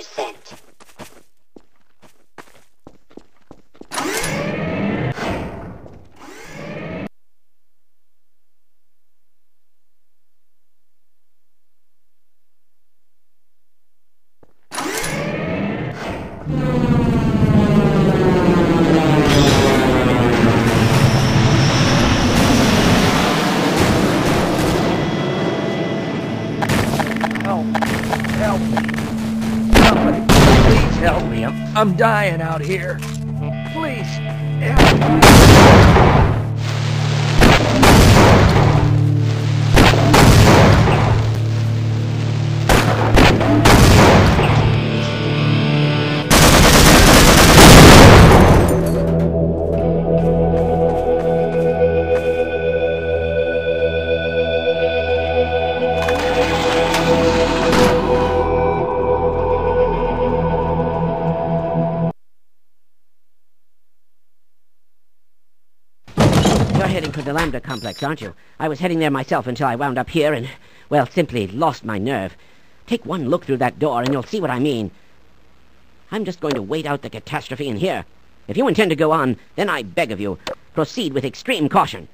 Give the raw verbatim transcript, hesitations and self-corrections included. percent. I'm dying out here. Please, help me. The Lambda complex, aren't you? I was heading there myself until I wound up here and, well, simply lost my nerve. Take one look through that door and you'll see what I mean. I'm just going to wait out the catastrophe in here. If you intend to go on, then I beg of you, proceed with extreme caution.